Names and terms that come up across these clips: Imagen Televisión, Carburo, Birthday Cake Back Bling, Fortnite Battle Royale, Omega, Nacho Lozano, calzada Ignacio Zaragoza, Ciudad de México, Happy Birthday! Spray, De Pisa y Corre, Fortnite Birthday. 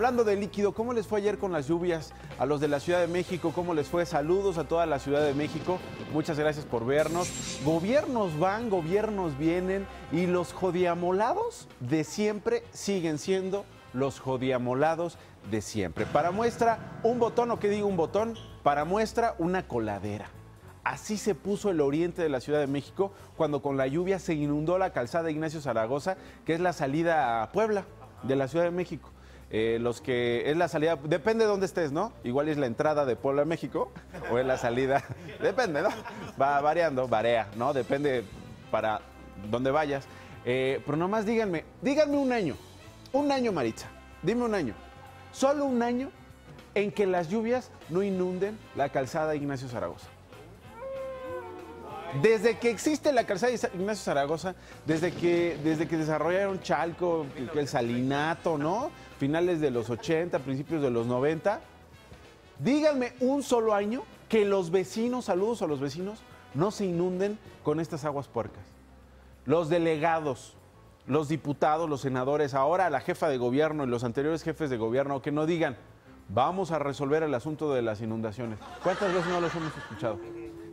Hablando de líquido, ¿cómo les fue ayer con las lluvias? A los de la Ciudad de México, ¿cómo les fue? Saludos a toda la Ciudad de México. Muchas gracias por vernos. Gobiernos van, gobiernos vienen y los jodiamolados de siempre siguen siendo los jodiamolados de siempre. Para muestra un botón, o qué digo un botón, para muestra una coladera. Así se puso el oriente de la Ciudad de México cuando con la lluvia se inundó la calzada Ignacio Zaragoza, que es la salida a Puebla de la Ciudad de México. Los que es la salida, depende de dónde estés, ¿no? Igual es la entrada de Puebla a México o es la salida, depende, ¿no? Va variando, varía, ¿no? Depende para dónde vayas. Pero nomás díganme un año, Maritza, dime un año, solo un año en que las lluvias no inunden la calzada Ignacio Zaragoza. Desde que existe la calzada Ignacio Zaragoza, desde que desarrollaron Chalco, el salinato, ¿no? Finales de los 80, principios de los 90. Díganme un solo año que los vecinos, saludos a los vecinos, no se inunden con estas aguas puercas. Los delegados, los diputados, los senadores, ahora la jefa de gobierno y los anteriores jefes de gobierno, que no digan, vamos a resolver el asunto de las inundaciones. ¿Cuántas veces no los hemos escuchado?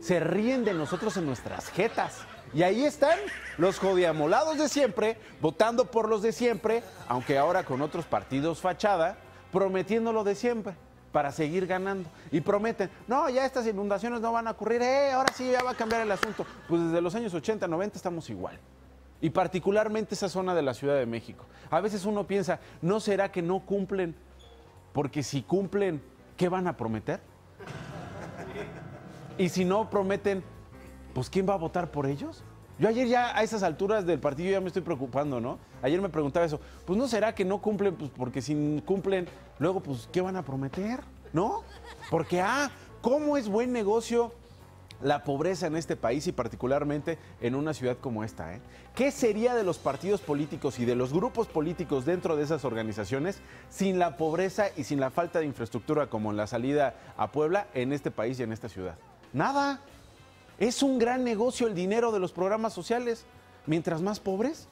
Se ríen de nosotros en nuestras jetas. Y ahí están los jodiamolados de siempre, votando por los de siempre, aunque ahora con otros partidos fachada, prometiendo lo de siempre para seguir ganando. Y prometen, no, ya estas inundaciones no van a ocurrir, ahora sí ya va a cambiar el asunto. Pues desde los años 80, 90 estamos igual. Y particularmente esa zona de la Ciudad de México. A veces uno piensa, ¿no será que no cumplen? Porque si cumplen, ¿qué van a prometer? Y si no prometen, pues ¿quién va a votar por ellos? Yo ayer ya a esas alturas del partido ya me estoy preocupando, ¿no? Ayer me preguntaba eso, pues ¿no será que no cumplen? Pues porque si cumplen, luego pues ¿qué van a prometer? ¿No? Porque, ¿cómo es buen negocio la pobreza en este país y particularmente en una ciudad como esta, ¿eh? ¿Qué sería de los partidos políticos y de los grupos políticos dentro de esas organizaciones sin la pobreza y sin la falta de infraestructura como en la salida a Puebla en este país y en esta ciudad? Nada. Es un gran negocio el dinero de los programas sociales. Mientras más pobres,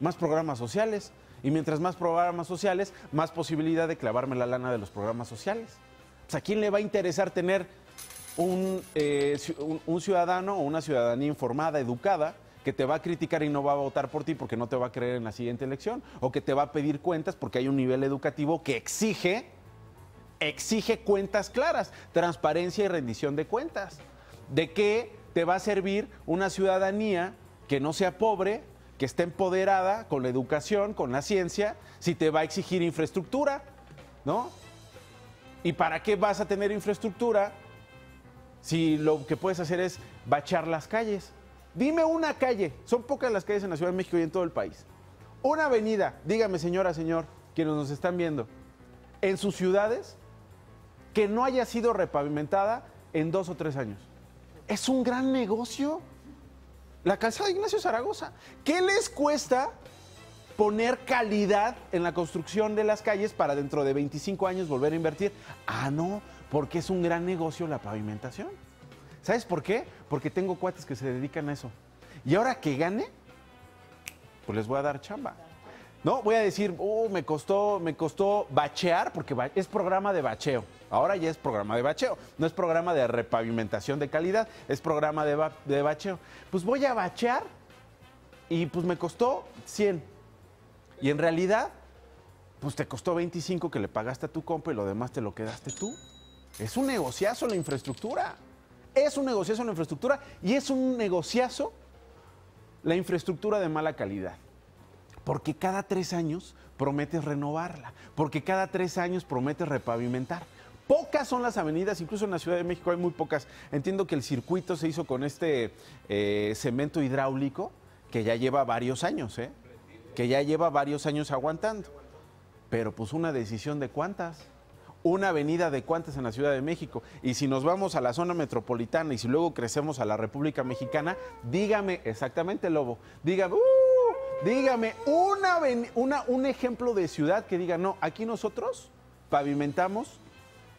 más programas sociales. Y mientras más programas sociales, más posibilidad de clavarme la lana de los programas sociales. Pues, ¿a quién le va a interesar tener un ciudadano o una ciudadanía informada, educada, que te va a criticar y no va a votar por ti porque no te va a creer en la siguiente elección? O que te va a pedir cuentas porque hay un nivel educativo que exige cuentas claras, transparencia y rendición de cuentas. ¿De qué te va a servir una ciudadanía que no sea pobre, que esté empoderada con la educación, con la ciencia, si te va a exigir infraestructura, ¿no? ¿Y para qué vas a tener infraestructura si lo que puedes hacer es bachar las calles? Dime una calle, son pocas las calles en la Ciudad de México y en todo el país. Una avenida, dígame señora, señor, quienes nos están viendo, en sus ciudades, que no haya sido repavimentada en 2 o 3 años. Es un gran negocio. La calzada Ignacio Zaragoza. ¿Qué les cuesta poner calidad en la construcción de las calles para dentro de 25 años volver a invertir? Ah, no, porque es un gran negocio la pavimentación. ¿Sabes por qué? Porque tengo cuates que se dedican a eso. Y ahora que gane, pues les voy a dar chamba. No, voy a decir, me costó bachear, porque es programa de bacheo. Ahora ya es programa de bacheo. No es programa de repavimentación de calidad, es programa de bacheo. Pues voy a bachear y pues me costó 100. Y en realidad, pues te costó 25 que le pagaste a tu compa y lo demás te lo quedaste tú. Es un negociazo la infraestructura. Es un negociazo la infraestructura y es un negociazo la infraestructura de mala calidad. Porque cada 3 años prometes renovarla, porque cada 3 años prometes repavimentar. Pocas son las avenidas, incluso en la Ciudad de México hay muy pocas. Entiendo que el circuito se hizo con este cemento hidráulico que ya lleva varios años, que ya lleva varios años aguantando. Pero pues una decisión de cuántas, una avenida de cuántas en la Ciudad de México. Y si nos vamos a la zona metropolitana y si luego crecemos a la República Mexicana, dígame exactamente, Lobo, dígame... Dígame un ejemplo de ciudad que diga, no, aquí nosotros pavimentamos,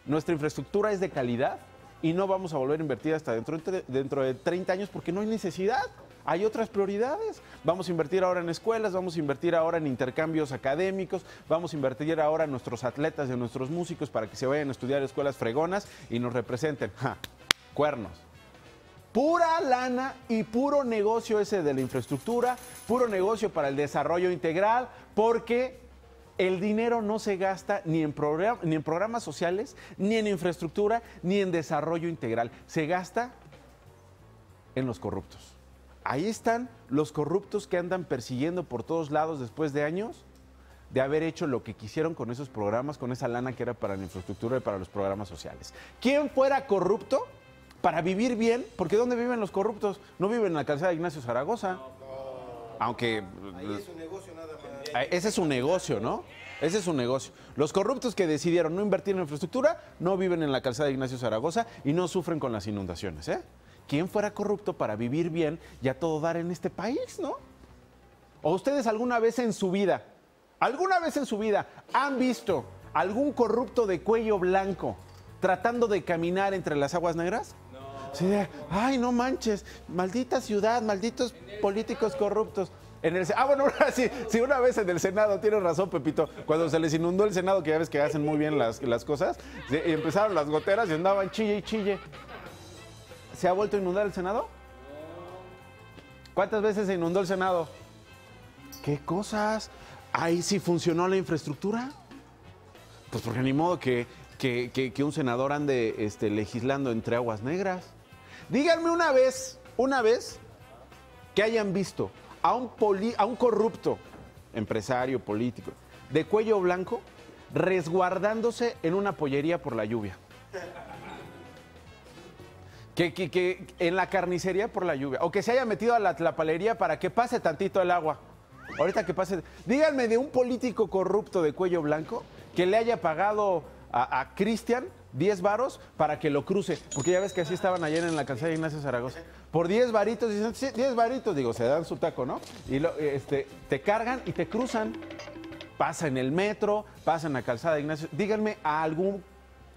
nuestra infraestructura es de calidad y no vamos a volver a invertir hasta dentro de 30 años porque no hay necesidad. hay otras prioridades. Vamos a invertir ahora en escuelas, vamos a invertir ahora en intercambios académicos, vamos a invertir ahora en nuestros atletas y en nuestros músicos para que se vayan a estudiar a escuelas fregonas y nos representen. ¡Ja! Cuernos. Pura lana y puro negocio ese de la infraestructura, puro negocio para el desarrollo integral, porque el dinero no se gasta ni en programas sociales, ni en infraestructura, ni en desarrollo integral. Se gasta en los corruptos. Ahí están los corruptos que andan persiguiendo por todos lados después de años de haber hecho lo que quisieron con esos programas, con esa lana que era para la infraestructura y para los programas sociales. ¿Quién fuera corrupto para vivir bien? Porque ¿dónde viven los corruptos? No viven en la calzada Ignacio Zaragoza. Aunque... ahí es un negocio nada más. Ese es un negocio, ¿no? Ese es un negocio. Los corruptos que decidieron no invertir en infraestructura no viven en la calzada Ignacio Zaragoza y no sufren con las inundaciones, ¿eh? ¿Quién fuera corrupto para vivir bien y a todo dar en este país, no? ¿O ustedes alguna vez en su vida han visto algún corrupto de cuello blanco tratando de caminar entre las aguas negras? Sí, ay, no manches, maldita ciudad, malditos políticos corruptos. Bueno, sí, una vez en el Senado, tienes razón, Pepito, cuando se les inundó el Senado, que ya ves que hacen muy bien las cosas, y empezaron las goteras y andaban chille y chille. ¿Se ha vuelto a inundar el Senado? ¿Cuántas veces se inundó el Senado? ¿Qué cosas? ¿Ahí sí funcionó la infraestructura? Pues porque ni modo que un senador ande legislando entre aguas negras. Díganme una vez que hayan visto a un corrupto, empresario, político, de cuello blanco, resguardándose en una pollería por la lluvia. Que en la carnicería por la lluvia. O que se haya metido a la tlapalería para que pase tantito el agua. Ahorita que pase... Díganme de un político corrupto de cuello blanco que le haya pagado a Cristian 10 varos para que lo cruce, porque ya ves que así estaban ayer en la calzada de Ignacio Zaragoza, por 10 varitos, dicen, sí, 10 varitos, digo, se dan su taco, ¿no? Y te cargan y te cruzan, pasa en el metro, pasa en la calzada de Ignacio. Díganme a algún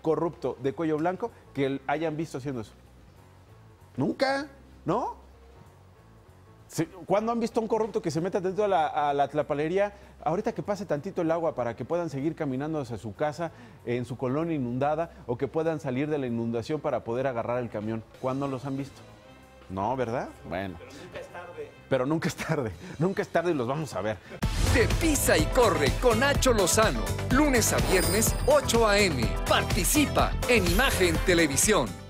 corrupto de cuello blanco que hayan visto haciendo eso. Nunca, ¿no? ¿Cuándo han visto a un corrupto que se meta dentro de la tlapalería ahorita que pase tantito el agua para que puedan seguir caminando hacia su casa en su colonia inundada o que puedan salir de la inundación para poder agarrar el camión? ¿Cuándo los han visto? No, ¿verdad? Bueno. Pero nunca es tarde. Pero nunca es tarde. Nunca es tarde y los vamos a ver. De Pisa y Corre con Nacho Lozano. Lunes a viernes, 8 a.m. Participa en Imagen Televisión.